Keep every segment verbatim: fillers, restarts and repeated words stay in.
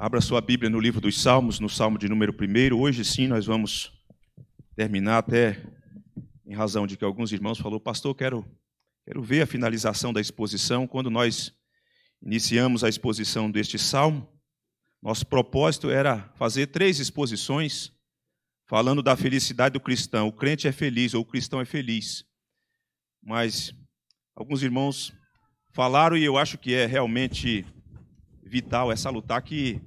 Abra sua Bíblia no livro dos Salmos, no Salmo de número um. Hoje sim nós vamos terminar, até em razão de que alguns irmãos falaram: pastor, quero, quero ver a finalização da exposição. Quando nós iniciamos a exposição deste Salmo, nosso propósito era fazer três exposições falando da felicidade do cristão. O crente é feliz, ou o cristão é feliz. Mas alguns irmãos falaram, e eu acho que é realmente vital, é salutar que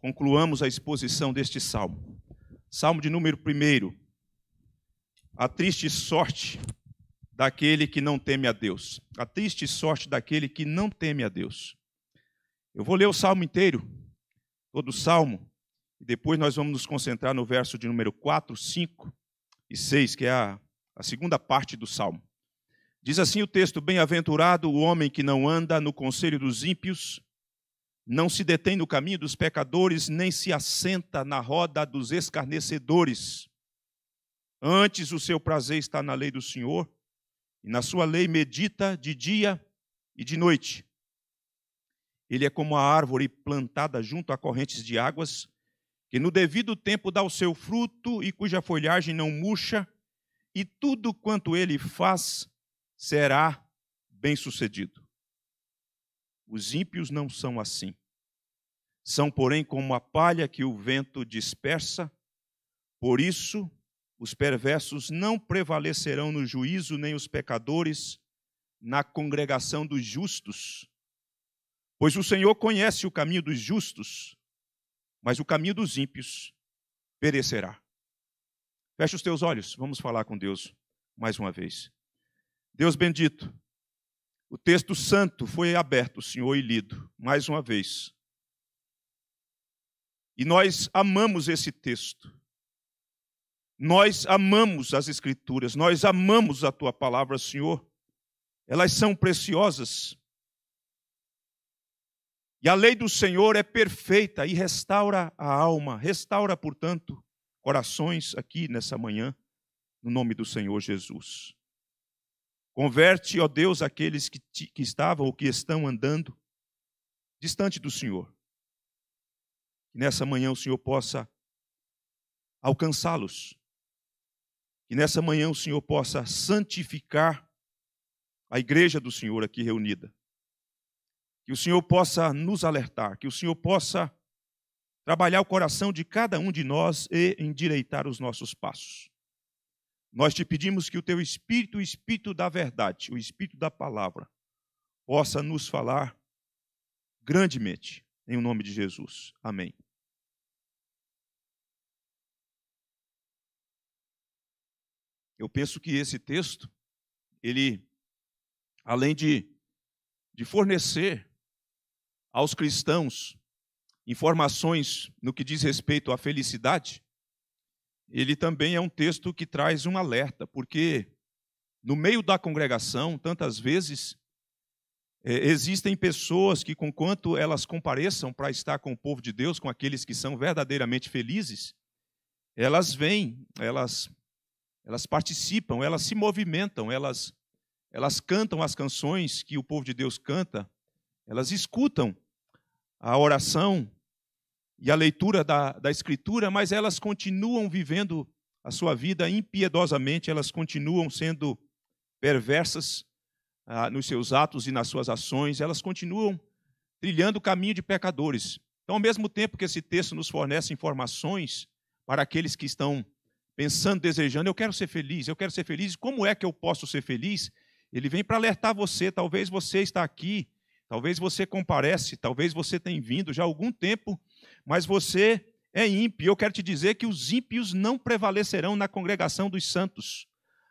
concluamos a exposição deste salmo. Salmo de número um. A triste sorte daquele que não teme a Deus. A triste sorte daquele que não teme a Deus. Eu vou ler o salmo inteiro, todo o salmo, e depois nós vamos nos concentrar no verso de número quatro, cinco e seis, que é a, a segunda parte do salmo. Diz assim o texto: bem-aventurado o homem que não anda no conselho dos ímpios, não se detém no caminho dos pecadores, nem se assenta na roda dos escarnecedores. Antes o seu prazer está na lei do Senhor, e na sua lei medita de dia e de noite. Ele é como a árvore plantada junto a correntes de águas, que no devido tempo dá o seu fruto e cuja folhagem não murcha, e tudo quanto ele faz será bem-sucedido. Os ímpios não são assim. São, porém, como a palha que o vento dispersa. Por isso, os perversos não prevalecerão no juízo, nem os pecadores na congregação dos justos. Pois o Senhor conhece o caminho dos justos, mas o caminho dos ímpios perecerá. Feche os teus olhos, vamos falar com Deus mais uma vez. Deus bendito, o texto santo foi aberto, Senhor, e lido mais uma vez. E nós amamos esse texto. Nós amamos as Escrituras, nós amamos a Tua palavra, Senhor. Elas são preciosas. E a lei do Senhor é perfeita e restaura a alma, restaura, portanto, corações aqui nessa manhã, no nome do Senhor Jesus. Converte, ó Deus, aqueles que, te, que estavam ou que estão andando distante do Senhor. Que nessa manhã o Senhor possa alcançá-los. Que nessa manhã o Senhor possa santificar a igreja do Senhor aqui reunida. Que o Senhor possa nos alertar, que o Senhor possa trabalhar o coração de cada um de nós e endireitar os nossos passos. Nós te pedimos que o teu Espírito, o Espírito da verdade, o Espírito da palavra, possa nos falar grandemente, em nome de Jesus. Amém. Eu penso que esse texto, ele, além de, de fornecer aos cristãos informações no que diz respeito à felicidade, ele também é um texto que traz um alerta, porque no meio da congregação, tantas vezes, é, existem pessoas que, conquanto elas compareçam para estar com o povo de Deus, com aqueles que são verdadeiramente felizes, elas vêm, elas, elas participam, elas se movimentam, elas, elas cantam as canções que o povo de Deus canta, elas escutam a oração e a leitura da, da Escritura, mas elas continuam vivendo a sua vida impiedosamente, elas continuam sendo perversas ah, nos seus atos e nas suas ações, elas continuam trilhando o caminho de pecadores. Então, ao mesmo tempo que esse texto nos fornece informações para aqueles que estão pensando, desejando, eu quero ser feliz, eu quero ser feliz, como é que eu posso ser feliz? Ele vem para alertar você, talvez você está aqui, talvez você comparece, talvez você tenha vindo já há algum tempo, mas você é ímpio. Eu quero te dizer que os ímpios não prevalecerão na congregação dos santos.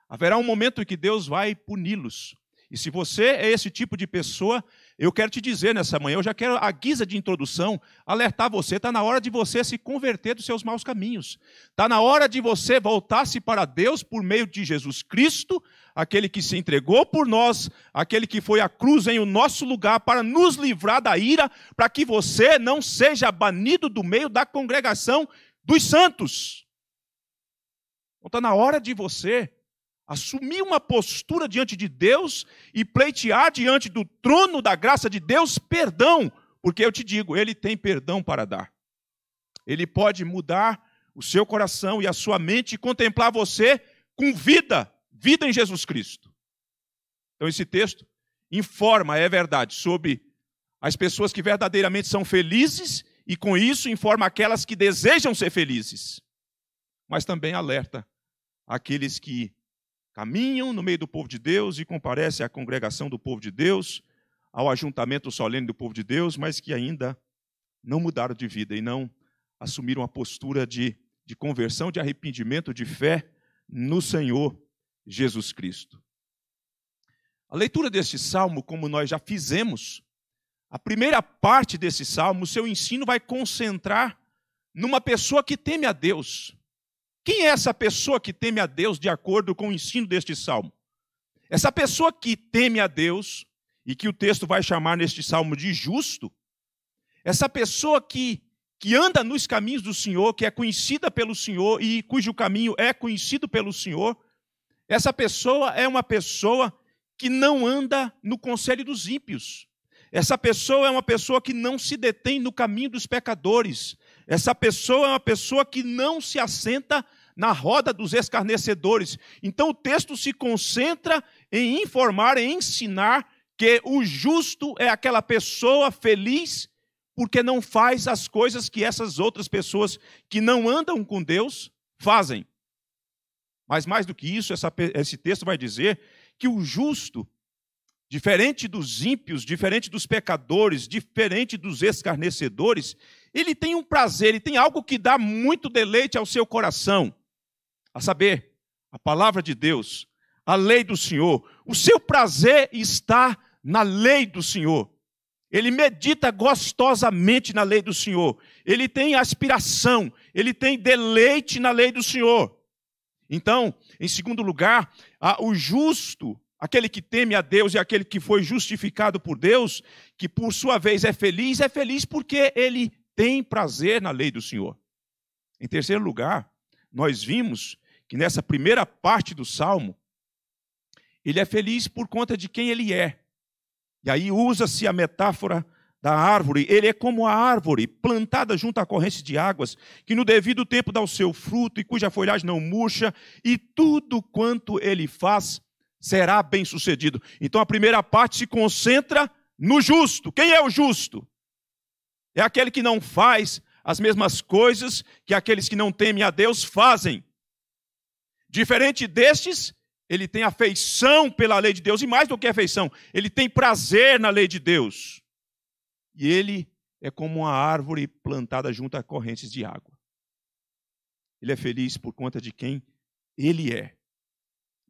Haverá um momento em que Deus vai puni-los. E se você é esse tipo de pessoa, eu quero te dizer nessa manhã, eu já quero, à guisa de introdução, alertar você, está na hora de você se converter dos seus maus caminhos. Está na hora de você voltar-se para Deus por meio de Jesus Cristo, aquele que se entregou por nós, aquele que foi à cruz em o nosso lugar para nos livrar da ira, para que você não seja banido do meio da congregação dos santos. Então está na hora de você assumir uma postura diante de Deus e pleitear diante do trono da graça de Deus perdão Porque eu te digo, ele tem perdão para dar. Ele pode mudar o seu coração e a sua mente e contemplar você com vida, vida em Jesus Cristo. Então esse texto informa, é verdade, sobre as pessoas que verdadeiramente são felizes e com isso informa aquelas que desejam ser felizes. Mas também alerta aqueles que caminham no meio do povo de Deus e comparecem à congregação do povo de Deus, ao ajuntamento solene do povo de Deus, mas que ainda não mudaram de vida e não assumiram uma postura de, de conversão, de arrependimento, de fé no Senhor Jesus Cristo. A leitura deste salmo, como nós já fizemos, a primeira parte desse salmo, o seu ensino vai concentrar numa pessoa que teme a Deus. Quem é essa pessoa que teme a Deus de acordo com o ensino deste salmo? Essa pessoa que teme a Deus, e que o texto vai chamar neste salmo de justo, essa pessoa que que anda nos caminhos do Senhor, que é conhecida pelo Senhor e cujo caminho é conhecido pelo Senhor, essa pessoa é uma pessoa que não anda no conselho dos ímpios. Essa pessoa é uma pessoa que não se detém no caminho dos pecadores. Essa pessoa é uma pessoa que não se assenta na roda dos escarnecedores. Então o texto se concentra em informar, em ensinar que o justo é aquela pessoa feliz porque não faz as coisas que essas outras pessoas que não andam com Deus fazem. Mas mais do que isso, essa, esse texto vai dizer que o justo, diferente dos ímpios, diferente dos pecadores, diferente dos escarnecedores, ele tem um prazer, ele tem algo que dá muito deleite ao seu coração. A saber, a palavra de Deus, a lei do Senhor. O seu prazer está na lei do Senhor. Ele medita gostosamente na lei do Senhor. Ele tem aspiração, ele tem deleite na lei do Senhor. Então, em segundo lugar, o justo, aquele que teme a Deus e aquele que foi justificado por Deus, que por sua vez é feliz, é feliz porque ele tem prazer na lei do Senhor. Em terceiro lugar, nós vimos que nessa primeira parte do Salmo, ele é feliz por conta de quem ele é. E aí usa-se a metáfora da árvore. Ele é como a árvore plantada junto à corrente de águas, que no devido tempo dá o seu fruto e cuja folhagem não murcha, e tudo quanto ele faz será bem sucedido. Então a primeira parte se concentra no justo. Quem é o justo? É aquele que não faz as mesmas coisas que aqueles que não temem a Deus fazem. Diferente destes, ele tem afeição pela lei de Deus, e mais do que afeição, ele tem prazer na lei de Deus. E ele é como uma árvore plantada junto a correntes de água. Ele é feliz por conta de quem ele é,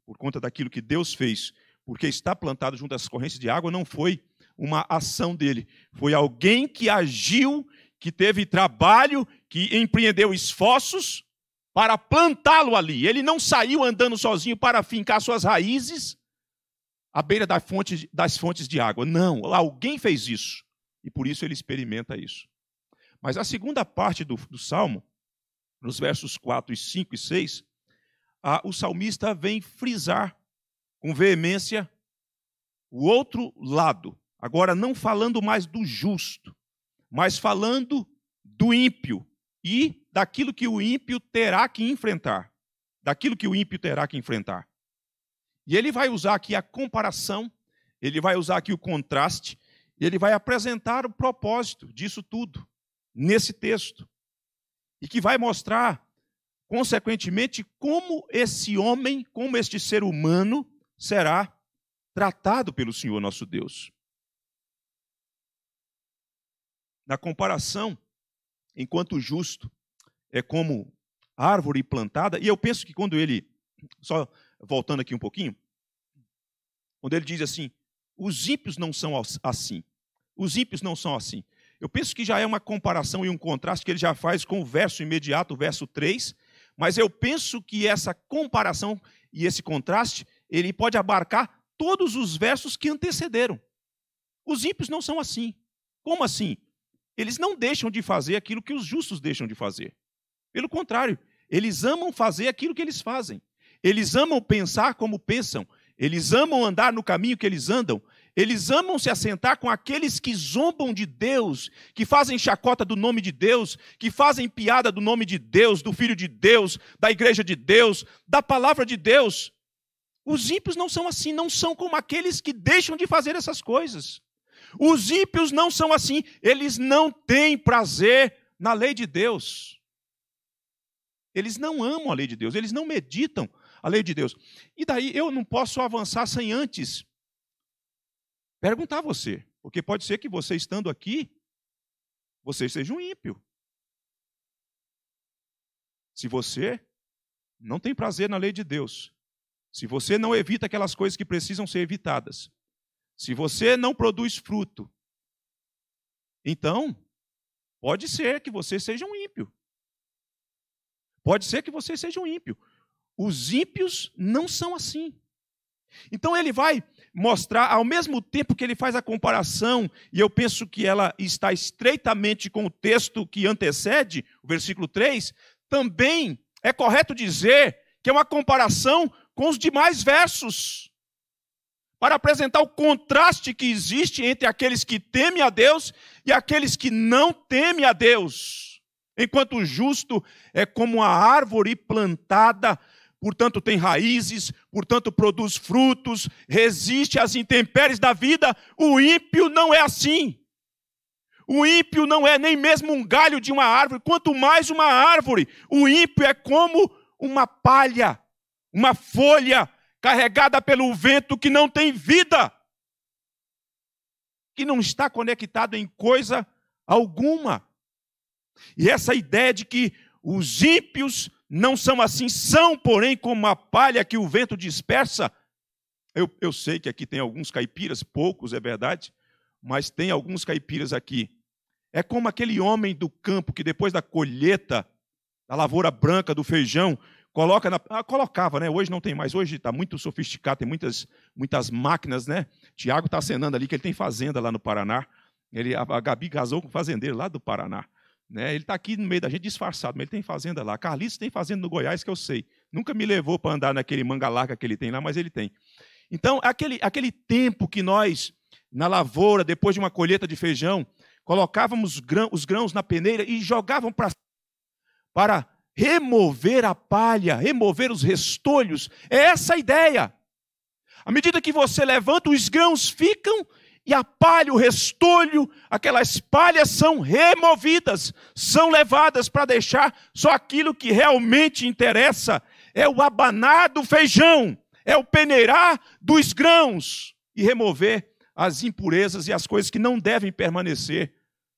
por conta daquilo que Deus fez, porque estar plantado junto às correntes de água não foi uma ação dele, foi alguém que agiu, que teve trabalho, que empreendeu esforços para plantá-lo ali. Ele não saiu andando sozinho para fincar suas raízes à beira da fonte, das fontes de água. Não, alguém fez isso. E por isso ele experimenta isso. Mas a segunda parte do, do Salmo, nos versos quatro, cinco e seis, a, o salmista vem frisar com veemência o outro lado. Agora, não falando mais do justo, mas falando do ímpio. E daquilo que o ímpio terá que enfrentar. Daquilo que o ímpio terá que enfrentar. E ele vai usar aqui a comparação, ele vai usar aqui o contraste, e ele vai apresentar o propósito disso tudo, nesse texto. E que vai mostrar, consequentemente, como esse homem, como este ser humano, será tratado pelo Senhor nosso Deus. Na comparação, enquanto o justo é como árvore plantada, e eu penso que quando ele, só voltando aqui um pouquinho, quando ele diz assim, os ímpios não são assim, os ímpios não são assim. Eu penso que já é uma comparação e um contraste que ele já faz com o verso imediato, o verso três, mas eu penso que essa comparação e esse contraste, ele pode abarcar todos os versos que antecederam. Os ímpios não são assim. Como assim? Eles não deixam de fazer aquilo que os justos deixam de fazer. Pelo contrário, eles amam fazer aquilo que eles fazem. Eles amam pensar como pensam. Eles amam andar no caminho que eles andam. Eles amam se assentar com aqueles que zombam de Deus, que fazem chacota do nome de Deus, que fazem piada do nome de Deus, do Filho de Deus, da Igreja de Deus, da Palavra de Deus. Os ímpios não são assim, não são como aqueles que deixam de fazer essas coisas. Os ímpios não são assim, eles não têm prazer na lei de Deus. Eles não amam a lei de Deus, eles não meditam a lei de Deus. E daí eu não posso avançar sem antes perguntar a você, porque pode ser que você estando aqui, você seja um ímpio. Se você não tem prazer na lei de Deus, se você não evita aquelas coisas que precisam ser evitadas, se você não produz fruto, então pode ser que você seja um ímpio. Pode ser que você seja um ímpio. Os ímpios não são assim. Então ele vai mostrar, ao mesmo tempo que ele faz a comparação, e eu penso que ela está estreitamente com o texto que antecede, o versículo três, também é correto dizer que é uma comparação com os demais versos, para apresentar o contraste que existe entre aqueles que temem a Deus e aqueles que não temem a Deus. Enquanto o justo é como a árvore plantada, portanto tem raízes, portanto produz frutos, resiste às intempéries da vida, o ímpio não é assim. O ímpio não é nem mesmo um galho de uma árvore, quanto mais uma árvore. O ímpio é como uma palha, uma folha carregada pelo vento que não tem vida, que não está conectado em coisa alguma. E essa ideia de que os ímpios não são assim, são, porém, como a palha que o vento dispersa. Eu, eu sei que aqui tem alguns caipiras, poucos, é verdade, mas tem alguns caipiras aqui. É como aquele homem do campo que depois da colheita, da lavoura branca, do feijão, coloca na, ah, colocava, né? Hoje não tem mais, hoje está muito sofisticado, tem muitas, muitas máquinas, né? Tiago está acenando ali que ele tem fazenda lá no Paraná. Ele, a Gabi casou com um fazendeiro lá do Paraná. Né? Ele está aqui no meio da gente disfarçado, mas ele tem fazenda lá. Carlitos tem fazenda no Goiás, que eu sei. Nunca me levou para andar naquele manga larga que ele tem lá, mas ele tem. Então, aquele, aquele tempo que nós, na lavoura, depois de uma colheita de feijão, colocávamos grão, os grãos na peneira e jogavam para para remover a palha, remover os restolhos. É essa a ideia. À medida que você levanta, os grãos ficam... E a palha, o restolho, aquelas palhas são removidas, são levadas para deixar só aquilo que realmente interessa. É o abanar do feijão, é o peneirar dos grãos e remover as impurezas e as coisas que não devem permanecer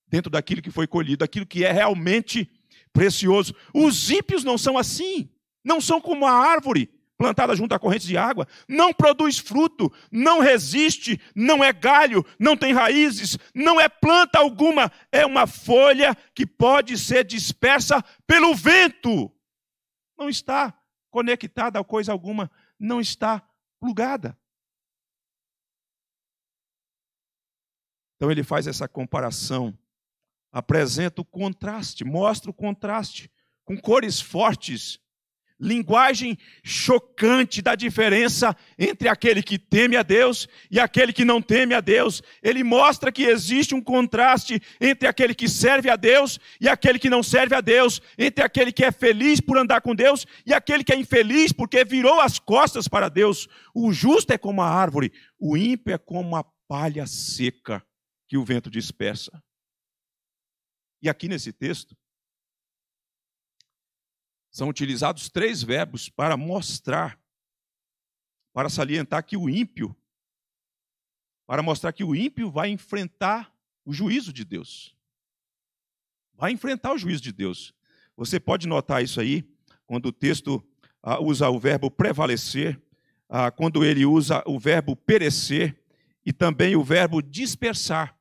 dentro daquilo que foi colhido, aquilo que é realmente precioso. Os ímpios não são assim, não são como a árvore plantada junto a correntes de água, não produz fruto, não resiste, não é galho, não tem raízes, não é planta alguma, é uma folha que pode ser dispersa pelo vento. Não está conectada a coisa alguma, não está plugada. Então ele faz essa comparação, apresenta o contraste, mostra o contraste com cores fortes, linguagem chocante da diferença entre aquele que teme a Deus e aquele que não teme a Deus. Ele mostra que existe um contraste entre aquele que serve a Deus e aquele que não serve a Deus, entre aquele que é feliz por andar com Deus e aquele que é infeliz porque virou as costas para Deus. O justo é como a árvore, o ímpio é como a palha seca que o vento dispersa. E aqui nesse texto, são utilizados três verbos para mostrar, para salientar que o ímpio, para mostrar que o ímpio vai enfrentar o juízo de Deus. Vai enfrentar o juízo de Deus. Você pode notar isso aí, quando o texto ah, usa o verbo prevalecer, ah, quando ele usa o verbo perecer e também o verbo dispersar.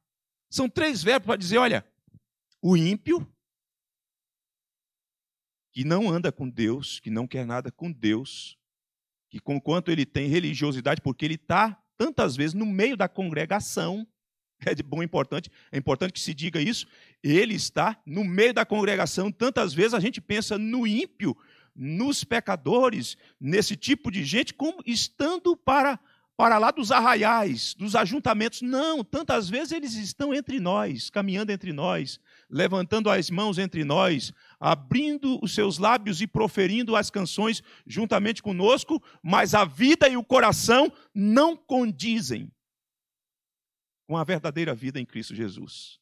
São três verbos para dizer, olha, o ímpio, que não anda com Deus, que não quer nada com Deus, que conquanto ele tem religiosidade, porque ele está, tantas vezes, no meio da congregação, é de bom importante, é importante que se diga isso, ele está no meio da congregação, tantas vezes a gente pensa no ímpio, nos pecadores, nesse tipo de gente, como estando para, ora lá dos arraiais, dos ajuntamentos. Não, tantas vezes eles estão entre nós, caminhando entre nós, levantando as mãos entre nós, abrindo os seus lábios e proferindo as canções juntamente conosco, mas a vida e o coração não condizem com a verdadeira vida em Cristo Jesus.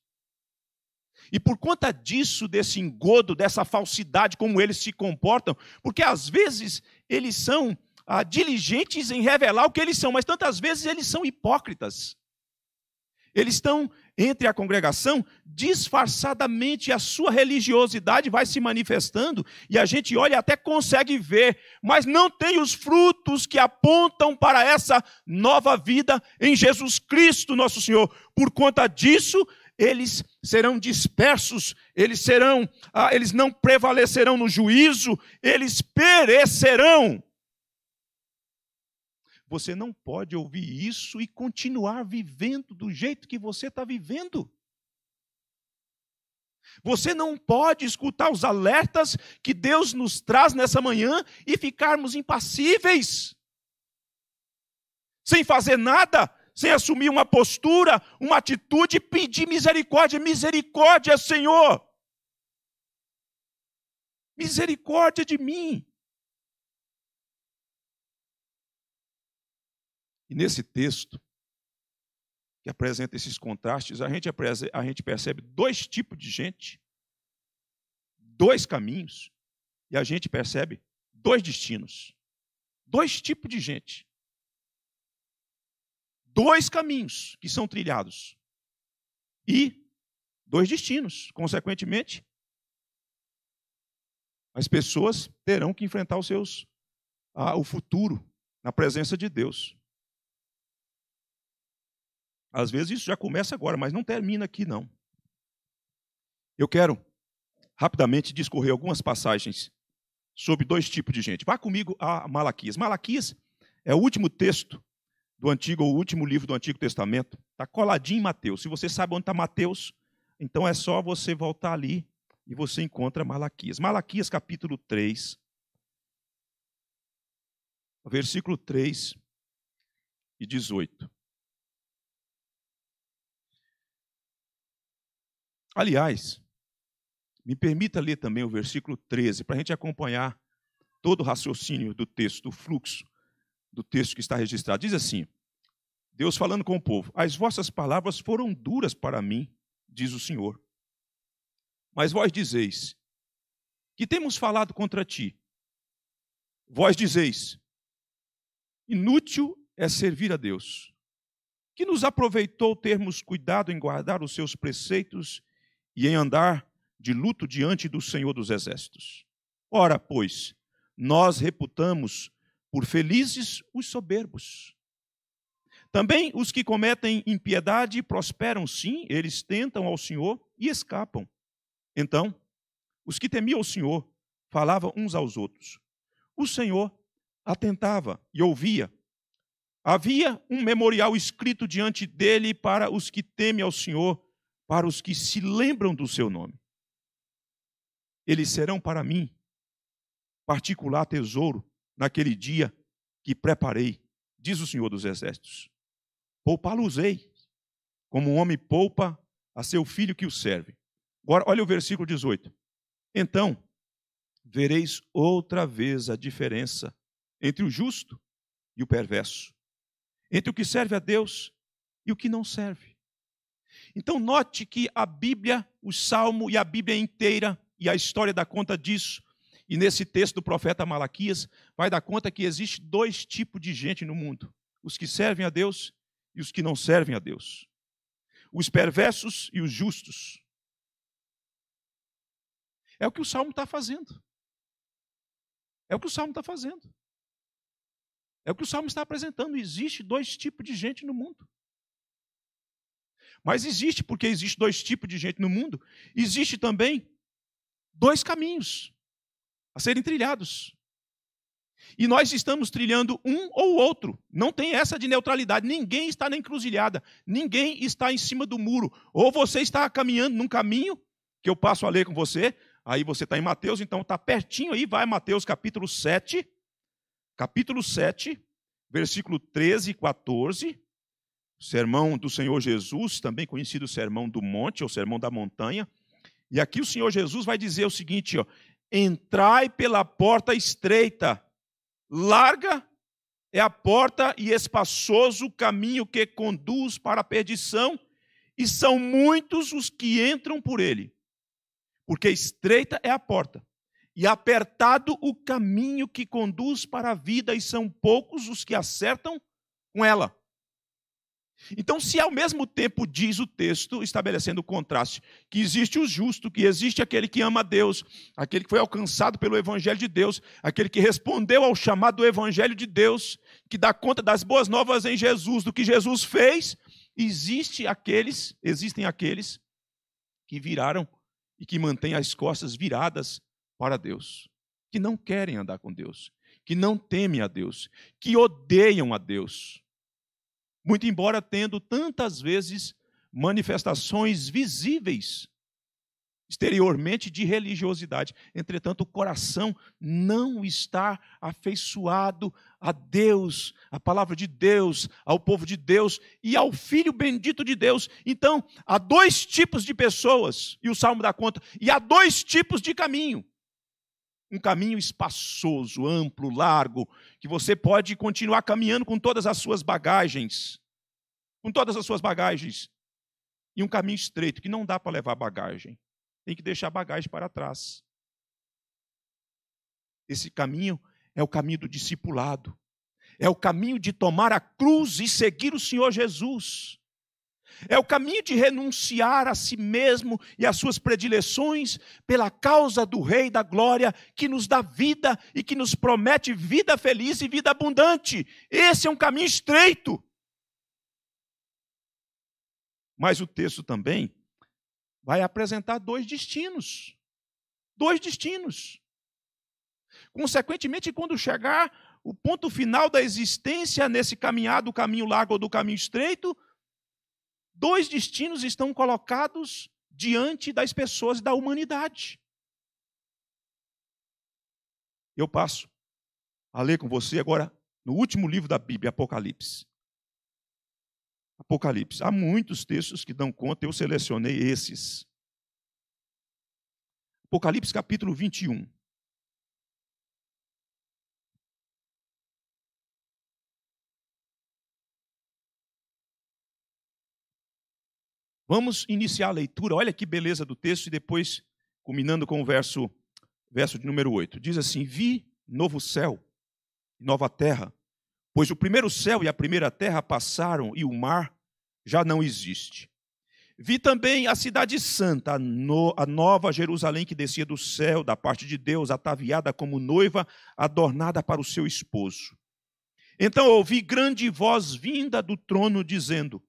E por conta disso, desse engodo, dessa falsidade, como eles se comportam, porque às vezes eles são ah, diligentes em revelar o que eles são, mas tantas vezes eles são hipócritas. Eles estão entre a congregação, disfarçadamente a sua religiosidade vai se manifestando, e a gente olha e até consegue ver, mas não tem os frutos que apontam para essa nova vida em Jesus Cristo, nosso Senhor. Por conta disso, eles serão dispersos, eles serão, ah, eles não prevalecerão no juízo, eles perecerão. Você não pode ouvir isso e continuar vivendo do jeito que você está vivendo. Você não pode escutar os alertas que Deus nos traz nessa manhã e ficarmos impassíveis, sem fazer nada, sem assumir uma postura, uma atitude, pedir misericórdia. Misericórdia, Senhor! Misericórdia de mim! E nesse texto, que apresenta esses contrastes, a gente, a gente percebe dois tipos de gente, dois caminhos, e a gente percebe dois destinos. Dois tipos de gente. Dois caminhos que são trilhados. E dois destinos. Consequentemente, as pessoas terão que enfrentar os seus, ah, o futuro na presença de Deus. Às vezes isso já começa agora, mas não termina aqui, não. Eu quero rapidamente discorrer algumas passagens sobre dois tipos de gente. Vá comigo a Malaquias. Malaquias é o último texto do Antigo, o último livro do Antigo Testamento. Está coladinho em Mateus. Se você sabe onde está Mateus, então é só você voltar ali e você encontra Malaquias. Malaquias, capítulo três, versículo três e dezoito. Aliás, me permita ler também o versículo treze, para a gente acompanhar todo o raciocínio do texto, o fluxo do texto que está registrado. Diz assim, Deus falando com o povo, as vossas palavras foram duras para mim, diz o Senhor. Mas vós dizeis, que temos falado contra ti. Vós dizeis, inútil é servir a Deus. Que nos aproveitou termos cuidado em guardar os seus preceitos e em andar de luto diante do Senhor dos Exércitos. Ora, pois, nós reputamos por felizes os soberbos. Também os que cometem impiedade prosperam, sim, eles tentam ao Senhor e escapam. Então, os que temiam o Senhor falavam uns aos outros. O Senhor atentava e ouvia. Havia um memorial escrito diante dele para os que temem ao Senhor, para os que se lembram do seu nome. Eles serão para mim particular tesouro naquele dia que preparei, diz o Senhor dos Exércitos. Poupá-los-ei, como um homem poupa a seu filho que o serve. Agora, olha o versículo dezoito. Então, vereis outra vez a diferença entre o justo e o perverso, entre o que serve a Deus e o que não serve. Então, note que a Bíblia, o Salmo e a Bíblia inteira, e a história dá conta disso, e nesse texto do profeta Malaquias, vai dar conta que existe dois tipos de gente no mundo, os que servem a Deus e os que não servem a Deus, os perversos e os justos. É o que o Salmo está fazendo. É o que o Salmo está fazendo. É o que o Salmo está apresentando. Existe dois tipos de gente no mundo. Mas existe, porque existe dois tipos de gente no mundo, existe também dois caminhos a serem trilhados. E nós estamos trilhando um ou outro. Não tem essa de neutralidade. Ninguém está na encruzilhada. Ninguém está em cima do muro. Ou você está caminhando num caminho, que eu passo a ler com você, aí você está em Mateus, então está pertinho aí, vai Mateus capítulo sete. Capítulo sete, versículo treze e quatorze, sermão do Senhor Jesus, também conhecido sermão do monte, ou sermão da montanha. E aqui o Senhor Jesus vai dizer o seguinte, ó, entrai pela porta estreita, larga é a porta e espaçoso o caminho que conduz para a perdição, e são muitos os que entram por ele, porque estreita é a porta, e apertado o caminho que conduz para a vida, e são poucos os que acertam com ela. Então, se ao mesmo tempo diz o texto, estabelecendo o contraste, que existe o justo, que existe aquele que ama a Deus, aquele que foi alcançado pelo Evangelho de Deus, aquele que respondeu ao chamado do Evangelho de Deus, que dá conta das boas novas em Jesus, do que Jesus fez, existe aqueles, existem aqueles que viraram e que mantêm as costas viradas para Deus, que não querem andar com Deus, que não temem a Deus, que odeiam a Deus, muito embora tendo tantas vezes manifestações visíveis, exteriormente, de religiosidade. Entretanto, o coração não está afeiçoado a Deus, à palavra de Deus, ao povo de Deus e ao Filho bendito de Deus. Então, há dois tipos de pessoas, e o Salmo dá conta, e há dois tipos de caminho. Um caminho espaçoso, amplo, largo, que você pode continuar caminhando com todas as suas bagagens. Com todas as suas bagagens. E um caminho estreito, que não dá para levar bagagem. Tem que deixar bagagem para trás. Esse caminho é o caminho do discipulado. É o caminho de tomar a cruz e seguir o Senhor Jesus. É o caminho de renunciar a si mesmo e às suas predileções pela causa do Rei da Glória, que nos dá vida e que nos promete vida feliz e vida abundante. Esse é um caminho estreito. Mas o texto também vai apresentar dois destinos. Dois destinos. Consequentemente, quando chegar o ponto final da existência nesse caminhar do caminho largo ou do caminho estreito, dois destinos estão colocados diante das pessoas e da humanidade. Eu passo a ler com você agora no último livro da Bíblia, Apocalipse. Apocalipse. Há muitos textos que dão conta, eu selecionei esses. Apocalipse capítulo vinte e um. Vamos iniciar a leitura, olha que beleza do texto, e depois, culminando com o verso, verso de número oito. Diz assim, vi novo céu e nova terra, pois o primeiro céu e a primeira terra passaram e o mar já não existe. Vi também a cidade santa, a, no, a nova Jerusalém que descia do céu, da parte de Deus, ataviada como noiva, adornada para o seu esposo. Então ouvi grande voz vinda do trono, dizendo,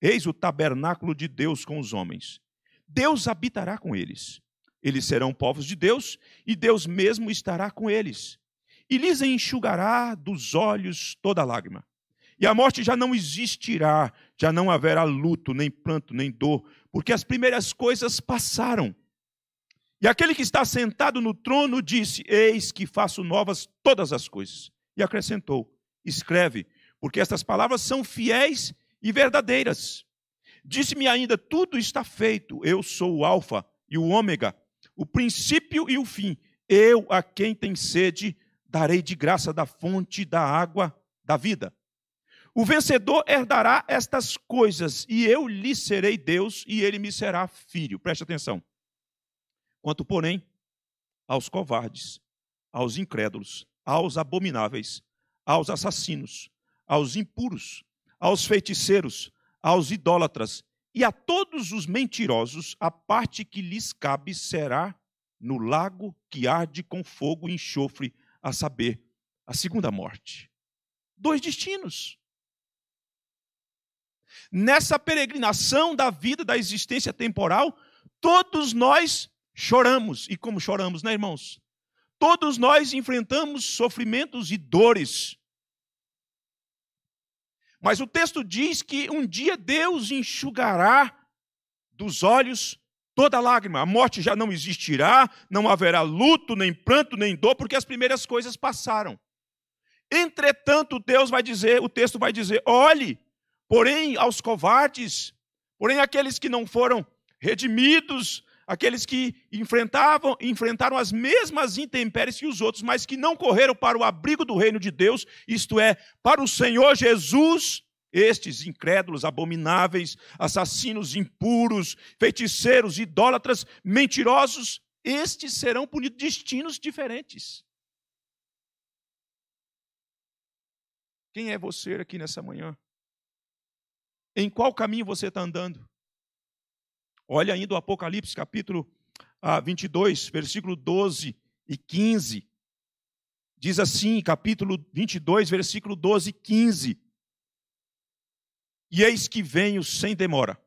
eis o tabernáculo de Deus com os homens. Deus habitará com eles. Eles serão povos de Deus, e Deus mesmo estará com eles. E lhes enxugará dos olhos toda lágrima. E a morte já não existirá, já não haverá luto, nem pranto, nem dor, porque as primeiras coisas passaram. E aquele que está sentado no trono disse, eis que faço novas todas as coisas. E acrescentou, escreve, porque estas palavras são fiéis e verdadeiras. Disse-me ainda, tudo está feito, eu sou o alfa e o ômega, o princípio e o fim. Eu, a quem tem sede, darei de graça da fonte da água da vida. O vencedor herdará estas coisas, e eu lhe serei Deus, e ele me será filho. Preste atenção. Quanto, porém, aos covardes, aos incrédulos, aos abomináveis, aos assassinos, aos impuros, aos feiticeiros, aos idólatras e a todos os mentirosos, a parte que lhes cabe será no lago que arde com fogo e enxofre, a saber, a segunda morte. Dois destinos. Nessa peregrinação da vida, da existência temporal, todos nós choramos. E como choramos, né, irmãos? Todos nós enfrentamos sofrimentos e dores. Mas o texto diz que um dia Deus enxugará dos olhos toda lágrima. A morte já não existirá, não haverá luto, nem pranto, nem dor, porque as primeiras coisas passaram. Entretanto, Deus vai dizer, o texto vai dizer, olhe, porém, aos covardes, porém, aqueles que não foram redimidos, aqueles que enfrentavam, enfrentaram as mesmas intempéries que os outros, mas que não correram para o abrigo do reino de Deus, isto é, para o Senhor Jesus, estes incrédulos, abomináveis, assassinos, impuros, feiticeiros, idólatras, mentirosos, estes serão punidos destinos diferentes. Quem é você aqui nessa manhã? Em qual caminho você está andando? Olha ainda o Apocalipse, capítulo vinte e dois, versículo doze e quinze. Diz assim, capítulo vinte e dois, versículo doze e quinze. E eis que venho sem demora,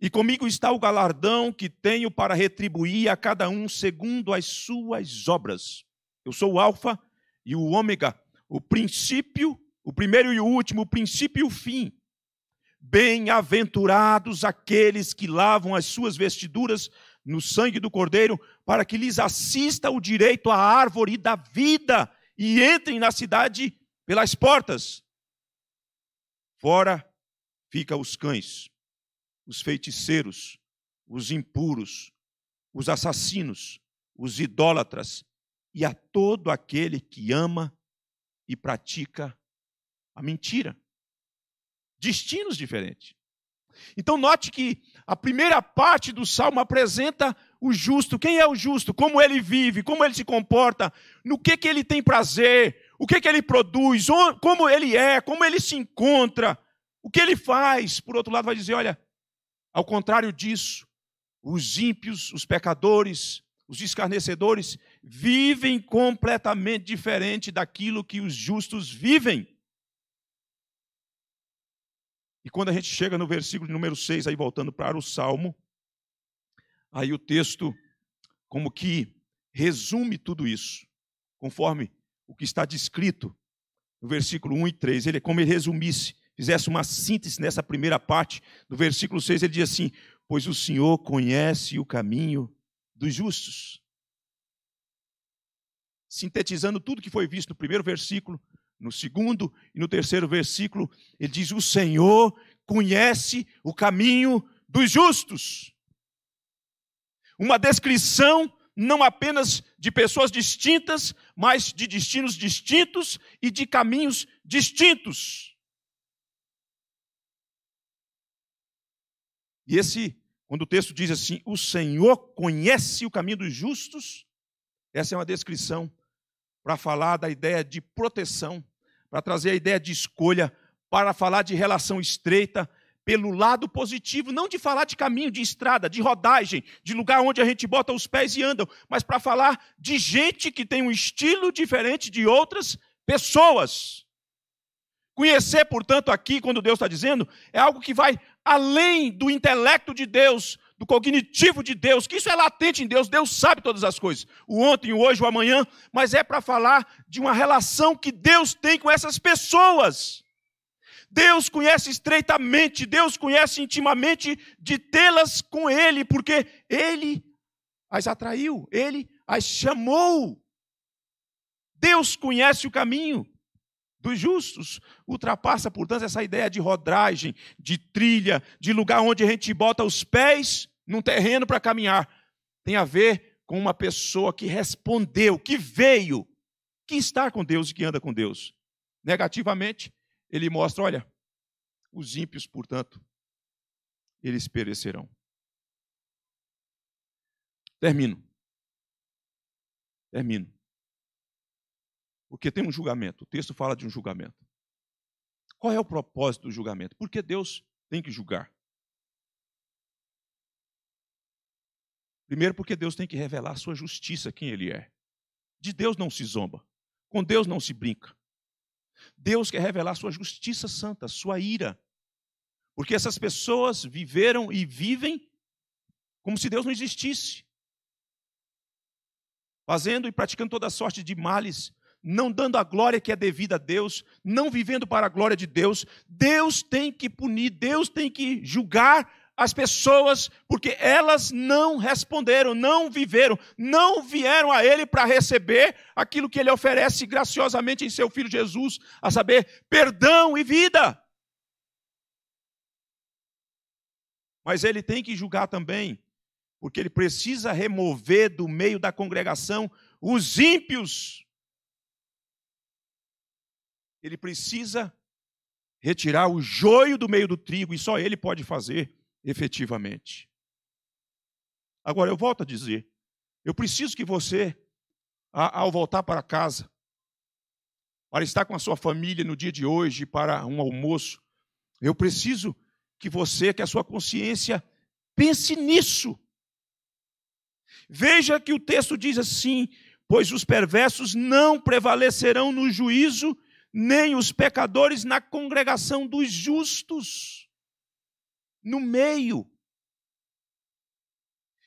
e comigo está o galardão que tenho para retribuir a cada um segundo as suas obras. Eu sou o Alfa e o Ômega, o princípio, o primeiro e o último, o princípio e o fim. Bem-aventurados aqueles que lavam as suas vestiduras no sangue do Cordeiro, para que lhes assista o direito à árvore da vida e entrem na cidade pelas portas. Fora fica os cães, os feiticeiros, os impuros, os assassinos, os idólatras e a todo aquele que ama e pratica a mentira. Destinos diferentes. Então, note que a primeira parte do Salmo apresenta o justo. Quem é o justo? Como ele vive? Como ele se comporta? No que, que ele tem prazer? O que, que ele produz? Como ele é? Como ele se encontra? O que ele faz? Por outro lado, vai dizer, olha, ao contrário disso, os ímpios, os pecadores, os escarnecedores, vivem completamente diferente daquilo que os justos vivem. E quando a gente chega no versículo número seis, aí voltando para o Salmo, aí o texto como que resume tudo isso, conforme o que está descrito no versículo um e três. Ele é como ele resumisse, fizesse uma síntese nessa primeira parte. No versículo seis ele diz assim, pois o Senhor conhece o caminho dos justos. Sintetizando tudo que foi visto no primeiro versículo, no segundo e no terceiro versículo, ele diz, o Senhor conhece o caminho dos justos. Uma descrição não apenas de pessoas distintas, mas de destinos distintos e de caminhos distintos. E esse, quando o texto diz assim, o Senhor conhece o caminho dos justos, essa é uma descrição para falar da ideia de proteção, para trazer a ideia de escolha, para falar de relação estreita, pelo lado positivo, não de falar de caminho, de estrada, de rodagem, de lugar onde a gente bota os pés e anda, mas para falar de gente que tem um estilo diferente de outras pessoas. Conhecer, portanto, aqui, quando Deus está dizendo, é algo que vai além do intelecto de Deus, do cognitivo de Deus, que isso é latente em Deus, Deus sabe todas as coisas, o ontem, o hoje, o amanhã, mas é para falar de uma relação que Deus tem com essas pessoas. Deus conhece estreitamente, Deus conhece intimamente de tê-las com Ele, porque Ele as atraiu, Ele as chamou. Deus conhece o caminho dos justos, ultrapassa, portanto, essa ideia de rodagem, de trilha, de lugar onde a gente bota os pés num terreno para caminhar. Tem a ver com uma pessoa que respondeu, que veio, que está com Deus e que anda com Deus. Negativamente, ele mostra, olha, os ímpios, portanto, eles perecerão. Termino. Termino. Porque tem um julgamento, o texto fala de um julgamento. Qual é o propósito do julgamento? Por que Deus tem que julgar? Primeiro, porque Deus tem que revelar a sua justiça, quem Ele é. De Deus não se zomba, com Deus não se brinca. Deus quer revelar a sua justiça santa, a sua ira. Porque essas pessoas viveram e vivem como se Deus não existisse. Fazendo e praticando toda sorte de males, não dando a glória que é devida a Deus, não vivendo para a glória de Deus. Deus tem que punir, Deus tem que julgar as pessoas, porque elas não responderam, não viveram, não vieram a ele para receber aquilo que ele oferece graciosamente em seu Filho Jesus, a saber, perdão e vida. Mas ele tem que julgar também, porque ele precisa remover do meio da congregação os ímpios. Ele precisa retirar o joio do meio do trigo, e só ele pode fazer efetivamente. Agora, eu volto a dizer, eu preciso que você, ao voltar para casa, para estar com a sua família no dia de hoje, para um almoço, eu preciso que você, que a sua consciência, pense nisso. Veja que o texto diz assim, pois os perversos não prevalecerão no juízo, nem os pecadores na congregação dos justos, no meio.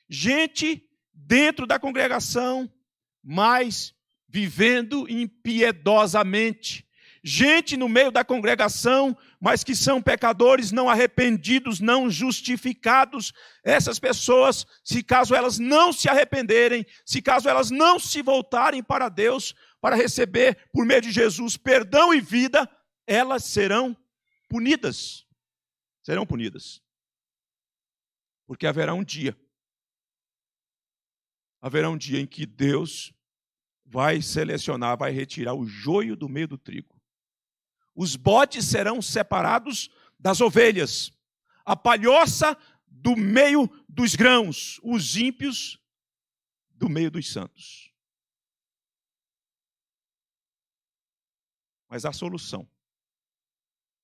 Gente dentro da congregação, mas vivendo impiedosamente. Gente no meio da congregação, mas que são pecadores, não arrependidos, não justificados. Essas pessoas, se caso elas não se arrependerem, se caso elas não se voltarem para Deus, para receber, por meio de Jesus, perdão e vida, elas serão punidas. Serão punidas. Porque haverá um dia, haverá um dia em que Deus vai selecionar, vai retirar o joio do meio do trigo. Os bodes serão separados das ovelhas, a palhoça do meio dos grãos, os ímpios do meio dos santos. Mas a solução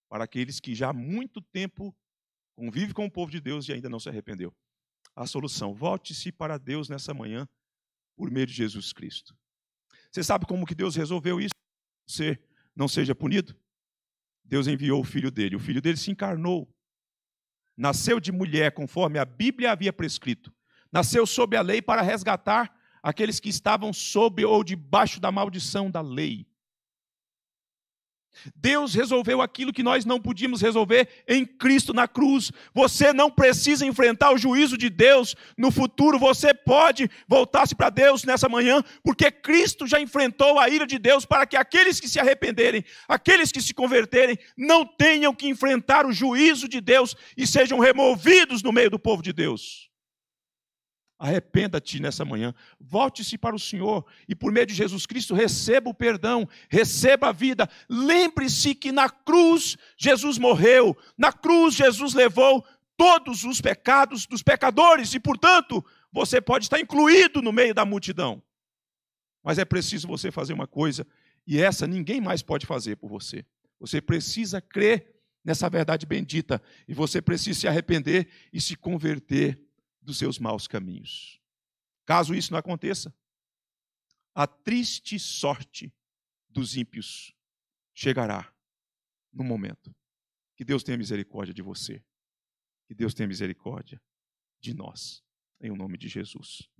para aqueles que já há muito tempo convivem com o povo de Deus e ainda não se arrependeu. A solução, volte-se para Deus nessa manhã por meio de Jesus Cristo. Você sabe como que Deus resolveu isso? Você não seja punido? Deus enviou o Filho dele. O Filho dele se encarnou. Nasceu de mulher, conforme a Bíblia havia prescrito. Nasceu sob a lei para resgatar aqueles que estavam sob ou debaixo da maldição da lei. Deus resolveu aquilo que nós não podíamos resolver em Cristo na cruz. Você não precisa enfrentar o juízo de Deus no futuro. Você pode voltar-se para Deus nessa manhã, porque Cristo já enfrentou a ira de Deus para que aqueles que se arrependerem, aqueles que se converterem, não tenham que enfrentar o juízo de Deus e sejam removidos no meio do povo de Deus. Arrependa-te nessa manhã, volte-se para o Senhor e por meio de Jesus Cristo receba o perdão, receba a vida. Lembre-se que na cruz Jesus morreu, na cruz Jesus levou todos os pecados dos pecadores e, portanto, você pode estar incluído no meio da multidão. Mas é preciso você fazer uma coisa e essa ninguém mais pode fazer por você. Você precisa crer nessa verdade bendita e você precisa se arrepender e se converter dos seus maus caminhos. Caso isso não aconteça, a triste sorte dos ímpios chegará no momento. Que Deus tenha misericórdia de você. Que Deus tenha misericórdia de nós. Em nome de Jesus.